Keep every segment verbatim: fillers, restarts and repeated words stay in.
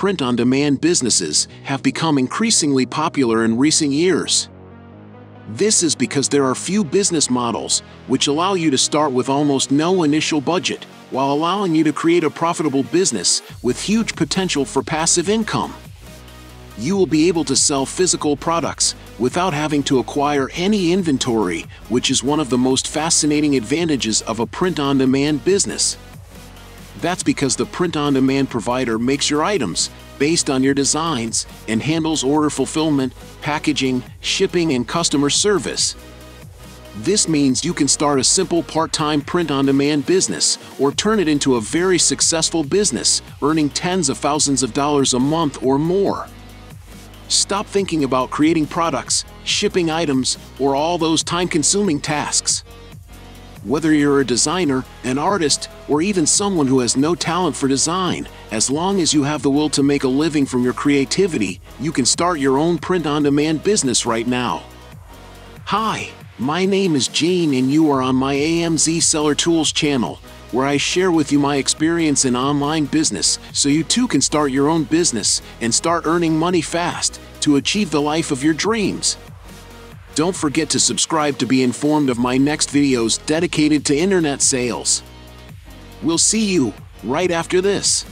print-on-demand businesses have become increasingly popular in recent years. This is because there are few business models which allow you to start with almost no initial budget, while allowing you to create a profitable business with huge potential for passive income. You will be able to sell physical products without having to acquire any inventory, which is one of the most fascinating advantages of a print-on-demand business. That's because the print-on-demand provider makes your items based on your designs and handles order fulfillment, packaging, shipping, and customer service. This means you can start a simple part-time print-on-demand business or turn it into a very successful business, earning tens of thousands of dollars a month or more. Stop thinking about creating products, shipping items, or all those time-consuming tasks. Whether you're a designer, an artist, or even someone who has no talent for design, as long as you have the will to make a living from your creativity, you can start your own print-on-demand business right now. Hi, my name is Jean and you are on my A M Z Seller Tools channel, where I share with you my experience in online business so you too can start your own business and start earning money fast to achieve the life of your dreams. Don't forget to subscribe to be informed of my next videos dedicated to internet sales. We'll see you right after this.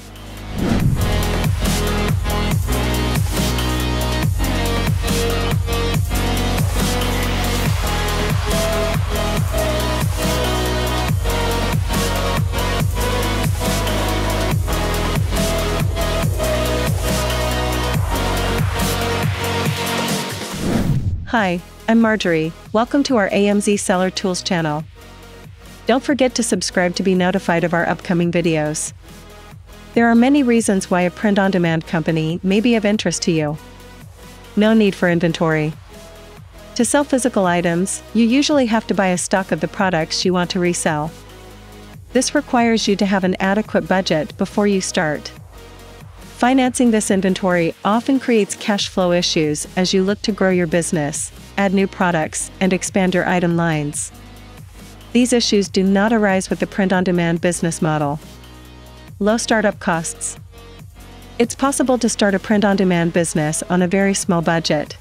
Hi, I'm Marjorie. Welcome to our A M Z Seller Tools channel. Don't forget to subscribe to be notified of our upcoming videos. There are many reasons why a print-on-demand company may be of interest to you. No need for inventory. To sell physical items, you usually have to buy a stock of the products you want to resell. This requires you to have an adequate budget before you start. Financing this inventory often creates cash flow issues as you look to grow your business, add new products, and expand your item lines. These issues do not arise with the print-on-demand business model. Low startup costs. It's possible to start a print-on-demand business on a very small budget.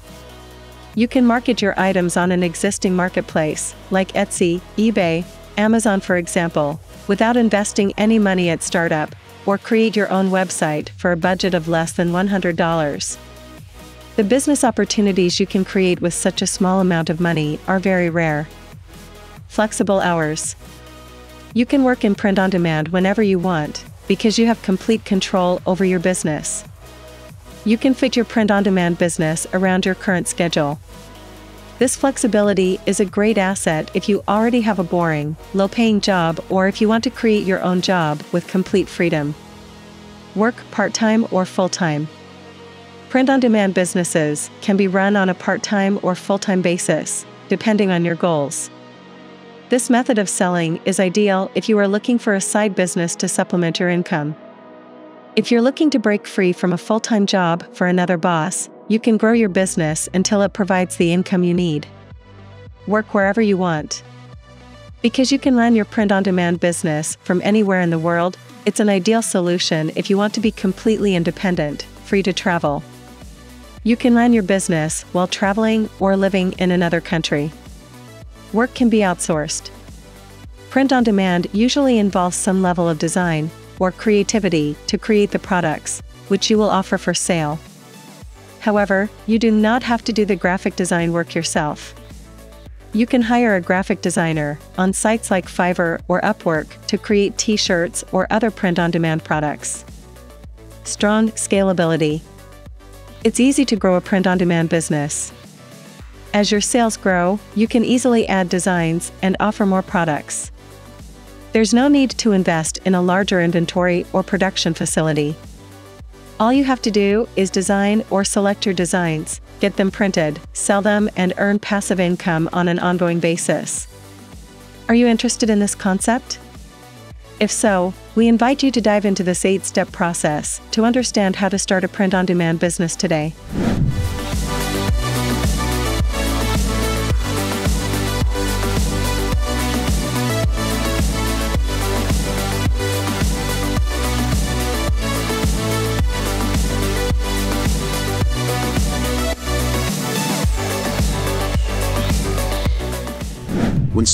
You can market your items on an existing marketplace, like Etsy, eBay, Amazon for example, without investing any money at startup, or create your own website for a budget of less than one hundred dollars. The business opportunities you can create with such a small amount of money are very rare. Flexible hours. You can work in print-on-demand whenever you want, because you have complete control over your business. You can fit your print-on-demand business around your current schedule. This flexibility is a great asset if you already have a boring, low-paying job or if you want to create your own job with complete freedom. Work part-time or full-time. Print-on-demand businesses can be run on a part-time or full-time basis, depending on your goals. This method of selling is ideal if you are looking for a side business to supplement your income. If you're looking to break free from a full-time job for another boss, you can grow your business until it provides the income you need. Work wherever you want. Because you can run your print-on-demand business from anywhere in the world, it's an ideal solution if you want to be completely independent, free to travel. You can run your business while traveling or living in another country. Work can be outsourced. Print-on-demand usually involves some level of design or creativity to create the products, which you will offer for sale. However, you do not have to do the graphic design work yourself. You can hire a graphic designer on sites like Fiverr or Upwork to create t-shirts or other print-on-demand products. Strong scalability. It's easy to grow a print-on-demand business. As your sales grow, you can easily add designs and offer more products. There's no need to invest in a larger inventory or production facility. All you have to do is design or select your designs, get them printed, sell them, and earn passive income on an ongoing basis. Are you interested in this concept? If so, we invite you to dive into this eight-step process to understand how to start a print-on-demand business today.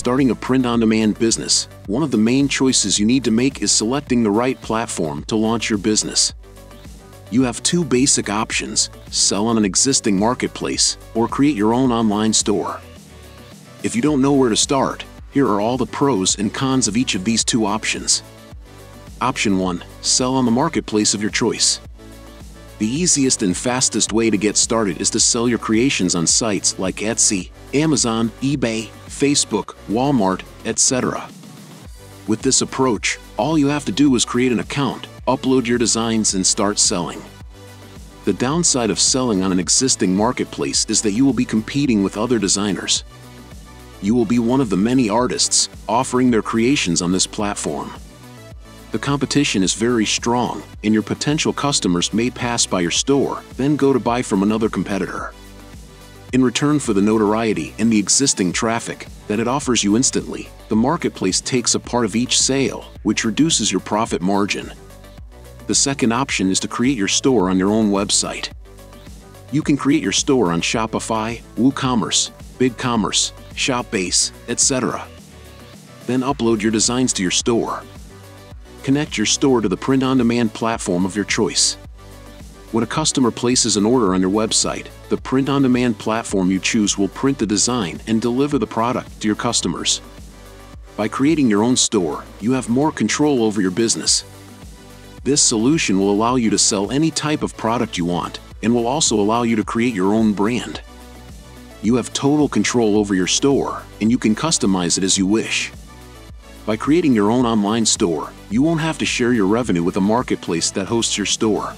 starting a print-on-demand business, one of the main choices you need to make is selecting the right platform to launch your business. You have two basic options: sell on an existing marketplace or create your own online store. If you don't know where to start, here are all the pros and cons of each of these two options. Option one. Sell on the marketplace of your choice. The easiest and fastest way to get started is to sell your creations on sites like Etsy, Amazon, eBay, Facebook, Walmart, et cetera. With this approach, all you have to do is create an account, upload your designs, and start selling. The downside of selling on an existing marketplace is that you will be competing with other designers. You will be one of the many artists offering their creations on this platform. The competition is very strong, and your potential customers may pass by your store, then go to buy from another competitor. In return for the notoriety and the existing traffic that it offers you instantly, the marketplace takes a part of each sale, which reduces your profit margin. The second option is to create your store on your own website. You can create your store on Shopify, WooCommerce, BigCommerce, ShopBase, et cetera. Then upload your designs to your store. Connect your store to the print-on-demand platform of your choice. When a customer places an order on your website, the print-on-demand platform you choose will print the design and deliver the product to your customers. By creating your own store, you have more control over your business. This solution will allow you to sell any type of product you want, and will also allow you to create your own brand. You have total control over your store, and you can customize it as you wish. By creating your own online store, you won't have to share your revenue with a marketplace that hosts your store.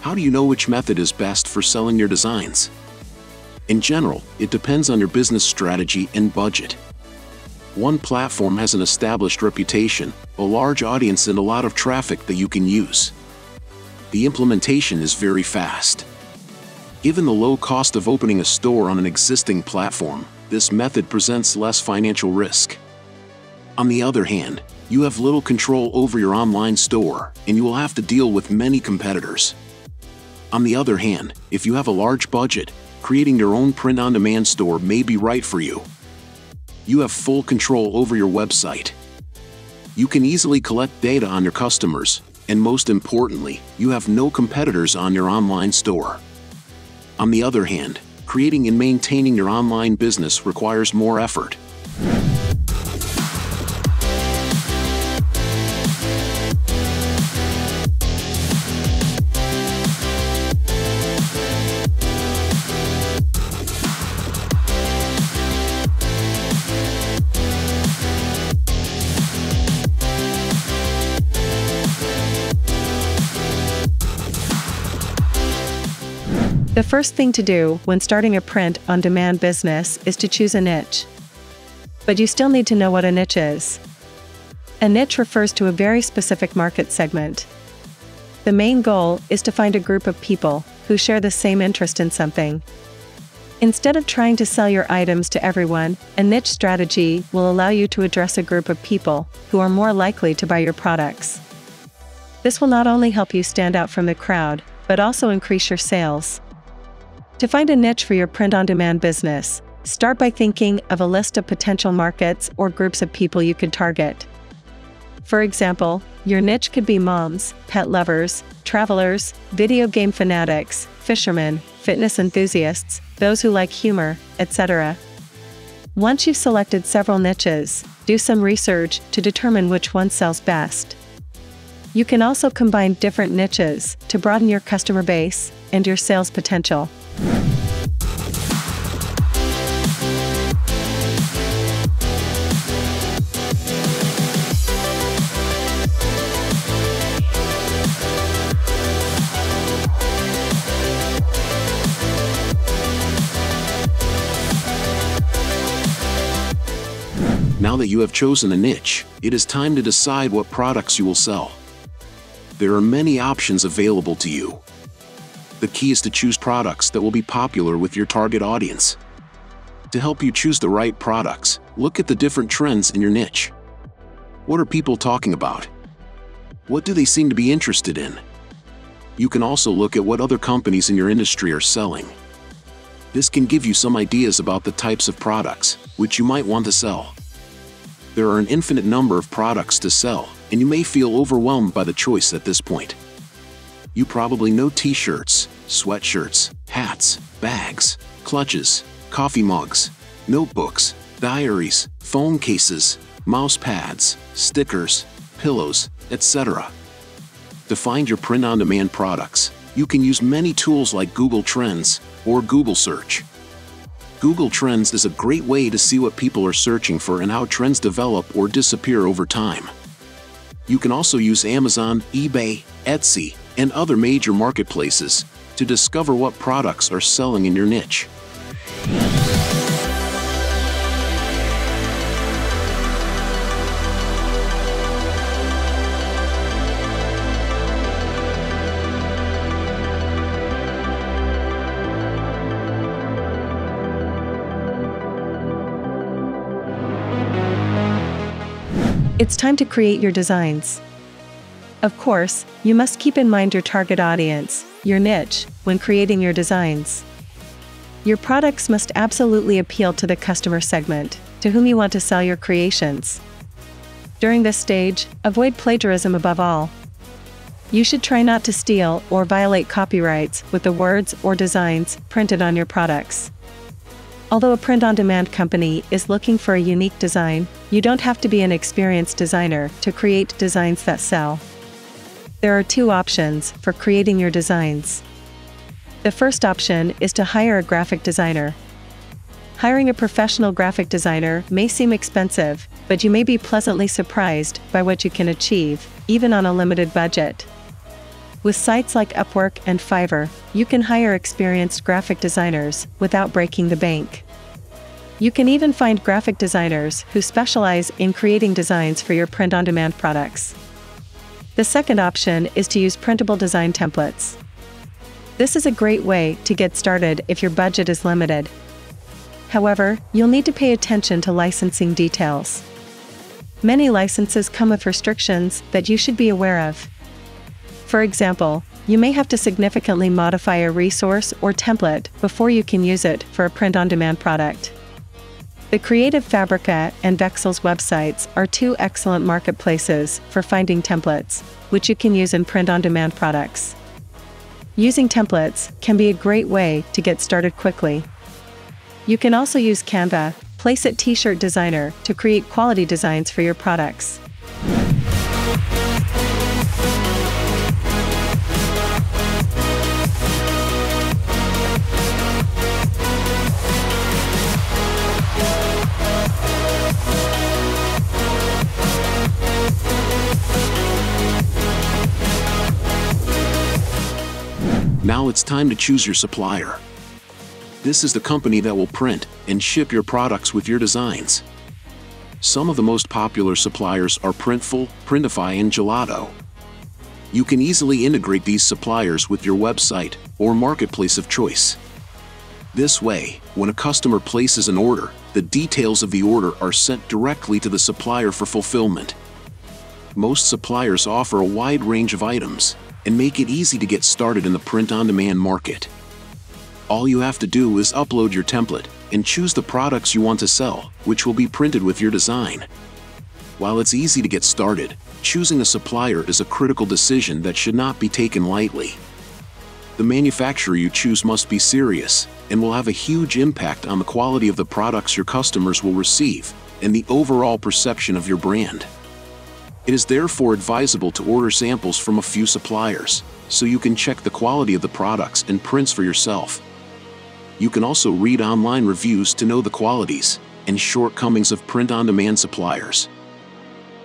How do you know which method is best for selling your designs? In general, it depends on your business strategy and budget. One platform has an established reputation, a large audience, and a lot of traffic that you can use. The implementation is very fast. Given the low cost of opening a store on an existing platform, this method presents less financial risk. On the other hand, you have little control over your online store, and you will have to deal with many competitors. On the other hand, if you have a large budget, creating your own print-on-demand store may be right for you. You have full control over your website. You can easily collect data on your customers, and most importantly, you have no competitors on your online store. On the other hand, creating and maintaining your online business requires more effort. The first thing to do when starting a print-on-demand business is to choose a niche. But you still need to know what a niche is. A niche refers to a very specific market segment. The main goal is to find a group of people who share the same interest in something. Instead of trying to sell your items to everyone, a niche strategy will allow you to address a group of people who are more likely to buy your products. This will not only help you stand out from the crowd, but also increase your sales. To find a niche for your print-on-demand business, start by thinking of a list of potential markets or groups of people you could target. For example, your niche could be moms, pet lovers, travelers, video game fanatics, fishermen, fitness enthusiasts, those who like humor, et cetera. Once you've selected several niches, do some research to determine which one sells best. You can also combine different niches to broaden your customer base and your sales potential. Now that you have chosen a niche, it is time to decide what products you will sell. There are many options available to you. The key is to choose products that will be popular with your target audience. To help you choose the right products, look at the different trends in your niche. What are people talking about? What do they seem to be interested in? You can also look at what other companies in your industry are selling. This can give you some ideas about the types of products which you might want to sell. There are an infinite number of products to sell, and you may feel overwhelmed by the choice at this point. You probably know t-shirts, sweatshirts, hats, bags, clutches, coffee mugs, notebooks, diaries, phone cases, mouse pads, stickers, pillows, et cetera. To find your print-on-demand products, you can use many tools like Google Trends or Google Search. Google Trends is a great way to see what people are searching for and how trends develop or disappear over time. You can also use Amazon, eBay, Etsy, and other major marketplaces to discover what products are selling in your niche. It's time to create your designs. Of course, you must keep in mind your target audience, your niche, when creating your designs. Your products must absolutely appeal to the customer segment, to whom you want to sell your creations. During this stage, avoid plagiarism above all. You should try not to steal or violate copyrights with the words or designs printed on your products. Although a print-on-demand company is looking for a unique design, you don't have to be an experienced designer to create designs that sell. There are two options for creating your designs. The first option is to hire a graphic designer. Hiring a professional graphic designer may seem expensive, but you may be pleasantly surprised by what you can achieve, even on a limited budget. With sites like Upwork and Fiverr, you can hire experienced graphic designers without breaking the bank. You can even find graphic designers who specialize in creating designs for your print-on-demand products. The second option is to use printable design templates. This is a great way to get started if your budget is limited. However, you'll need to pay attention to licensing details. Many licenses come with restrictions that you should be aware of. For example, you may have to significantly modify a resource or template before you can use it for a print-on-demand product. The Creative Fabrica and Vexels websites are two excellent marketplaces for finding templates, which you can use in print-on-demand products. Using templates can be a great way to get started quickly. You can also use Canva, Placeit t-shirt designer, to create quality designs for your products. Now it's time to choose your supplier. This is the company that will print and ship your products with your designs. Some of the most popular suppliers are Printful, Printify, and Gelato. You can easily integrate these suppliers with your website or marketplace of choice. This way, when a customer places an order, the details of the order are sent directly to the supplier for fulfillment. Most suppliers offer a wide range of items and make it easy to get started in the print-on-demand market. All you have to do is upload your template and choose the products you want to sell, which will be printed with your design. While it's easy to get started, choosing a supplier is a critical decision that should not be taken lightly. The manufacturer you choose must be serious and will have a huge impact on the quality of the products your customers will receive and the overall perception of your brand. It is therefore advisable to order samples from a few suppliers, so you can check the quality of the products and prints for yourself. You can also read online reviews to know the qualities and shortcomings of print-on-demand suppliers.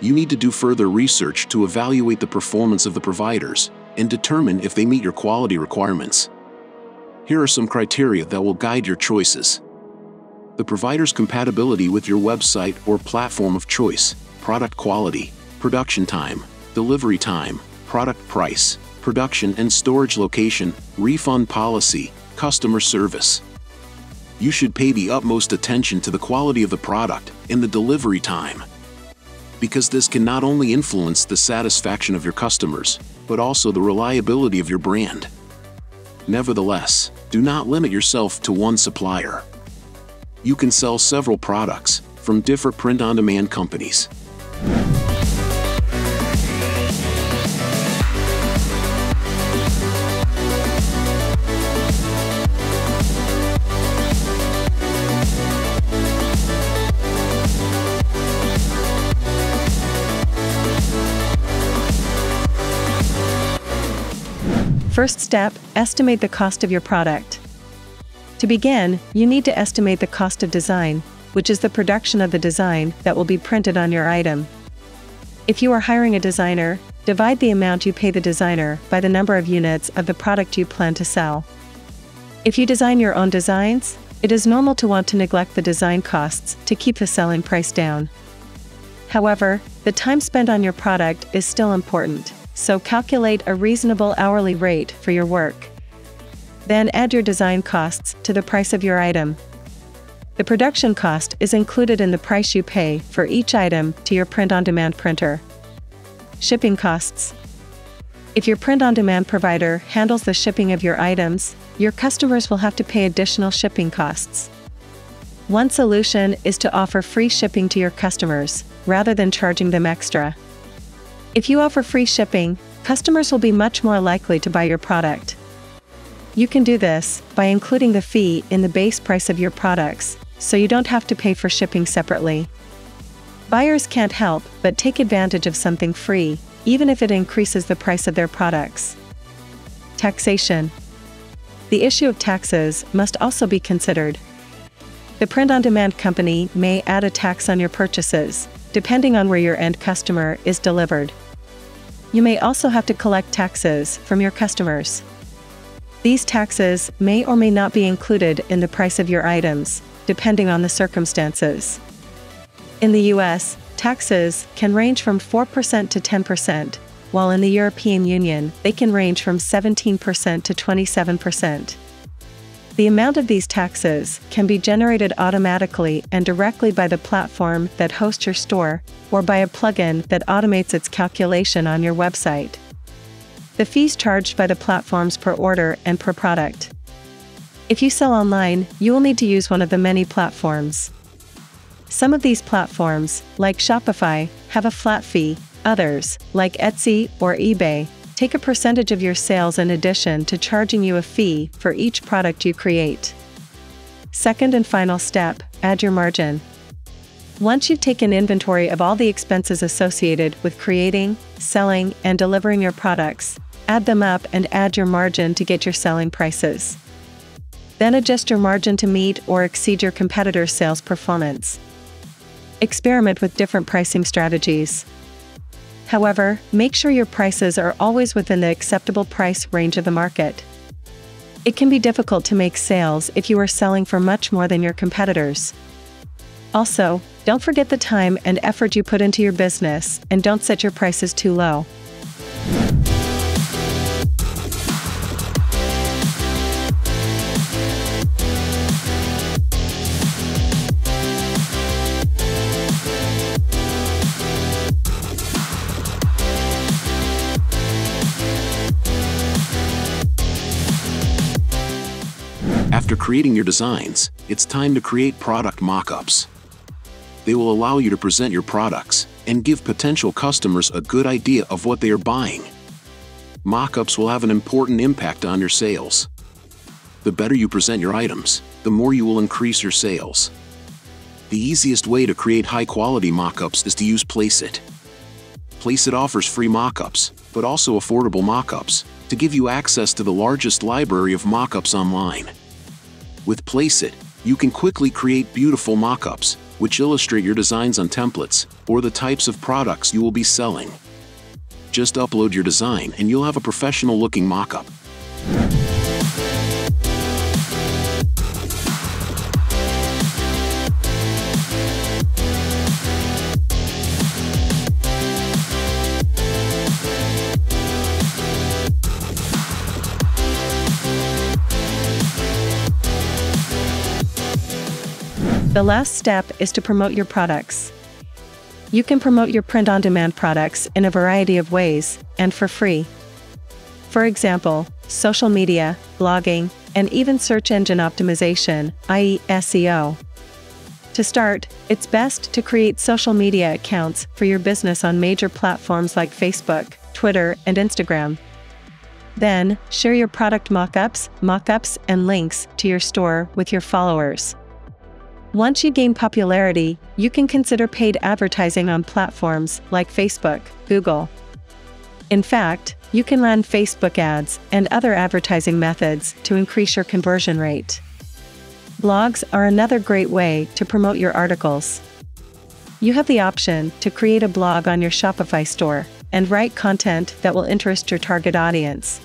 You need to do further research to evaluate the performance of the providers and determine if they meet your quality requirements. Here are some criteria that will guide your choices. The provider's compatibility with your website or platform of choice, product quality, production time, delivery time, product price, production and storage location, refund policy, customer service. You should pay the utmost attention to the quality of the product and the delivery time, because this can not only influence the satisfaction of your customers, but also the reliability of your brand. Nevertheless, do not limit yourself to one supplier. You can sell several products from different print-on-demand companies. First step, estimate the cost of your product. To begin, you need to estimate the cost of design, which is the production of the design that will be printed on your item. If you are hiring a designer, divide the amount you pay the designer by the number of units of the product you plan to sell. If you design your own designs, it is normal to want to neglect the design costs to keep the selling price down. However, the time spent on your product is still important. So calculate a reasonable hourly rate for your work. Then add your design costs to the price of your item. The production cost is included in the price you pay for each item to your print-on-demand printer. Shipping costs. If your print-on-demand provider handles the shipping of your items, your customers will have to pay additional shipping costs. One solution is to offer free shipping to your customers, rather than charging them extra. If you offer free shipping, customers will be much more likely to buy your product. You can do this by including the fee in the base price of your products, so you don't have to pay for shipping separately. Buyers can't help but take advantage of something free, even if it increases the price of their products. Taxation. The issue of taxes must also be considered. The print-on-demand company may add a tax on your purchases, depending on where your end customer is delivered. You may also have to collect taxes from your customers. These taxes may or may not be included in the price of your items, depending on the circumstances. In the U S, taxes can range from four percent to ten percent, while in the European Union, they can range from seventeen percent to twenty-seven percent. The amount of these taxes can be generated automatically and directly by the platform that hosts your store, or by a plugin that automates its calculation on your website. The fees charged by the platforms per order and per product. If you sell online, you will need to use one of the many platforms. Some of these platforms, like Shopify, have a flat fee. Others, like Etsy or eBay, take a percentage of your sales in addition to charging you a fee for each product you create. Second and final step, add your margin. Once you've taken inventory of all the expenses associated with creating, selling, and delivering your products, add them up and add your margin to get your selling prices. Then adjust your margin to meet or exceed your competitor's sales performance. Experiment with different pricing strategies. However, make sure your prices are always within the acceptable price range of the market. It can be difficult to make sales if you are selling for much more than your competitors. Also, don't forget the time and effort you put into your business, and don't set your prices too low. After creating your designs, it's time to create product mock-ups. They will allow you to present your products and give potential customers a good idea of what they are buying. Mock-ups will have an important impact on your sales. The better you present your items, the more you will increase your sales. The easiest way to create high-quality mock-ups is to use Placeit. Placeit offers free mock-ups, but also affordable mock-ups, to give you access to the largest library of mock-ups online. With Placeit, you can quickly create beautiful mock-ups, which illustrate your designs on templates, or the types of products you will be selling. Just upload your design and you'll have a professional-looking mock-up. The last step is to promote your products. You can promote your print-on-demand products in a variety of ways, and for free. For example, social media, blogging, and even search engine optimization, that is S E O. To start, it's best to create social media accounts for your business on major platforms like Facebook, Twitter, and Instagram. Then, share your product mockups, mockups, and links to your store with your followers. Once you gain popularity, you can consider paid advertising on platforms like Facebook, Google. In fact, you can run Facebook ads and other advertising methods to increase your conversion rate. Blogs are another great way to promote your articles. You have the option to create a blog on your Shopify store and write content that will interest your target audience.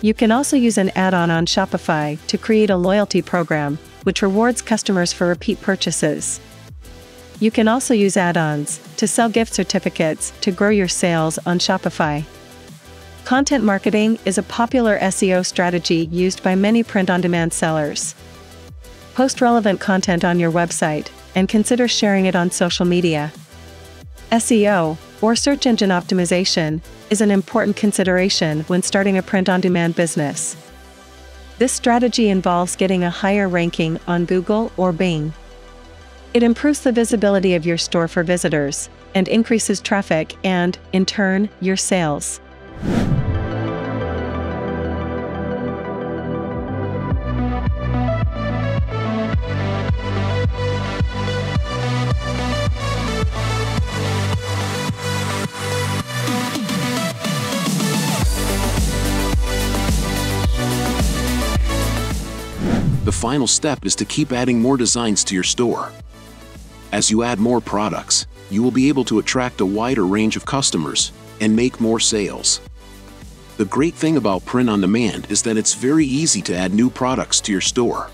You can also use an add-on on Shopify to create a loyalty program, which rewards customers for repeat purchases. You can also use add-ons to sell gift certificates to grow your sales on Shopify. Content marketing is a popular S E O strategy used by many print-on-demand sellers. Post relevant content on your website and consider sharing it on social media. S E O, or search engine optimization, is an important consideration when starting a print-on-demand business. This strategy involves getting a higher ranking on Google or Bing. It improves the visibility of your store for visitors and increases traffic and, in turn, your sales. The final step is to keep adding more designs to your store. As you add more products, you will be able to attract a wider range of customers and make more sales. The great thing about print on demand is that it's very easy to add new products to your store.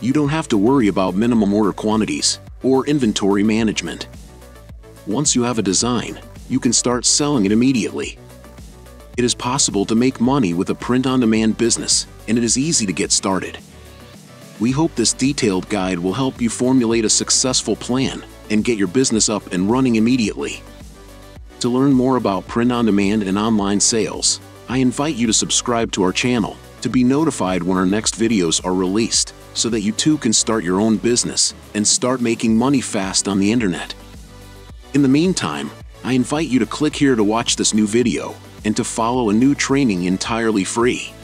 You don't have to worry about minimum order quantities or inventory management. Once you have a design, you can start selling it immediately. It is possible to make money with a print on demand business, and it is easy to get started. We hope this detailed guide will help you formulate a successful plan and get your business up and running immediately. To learn more about print-on-demand and online sales, I invite you to subscribe to our channel to be notified when our next videos are released, so that you too can start your own business and start making money fast on the internet. In the meantime, I invite you to click here to watch this new video and to follow a new training entirely free.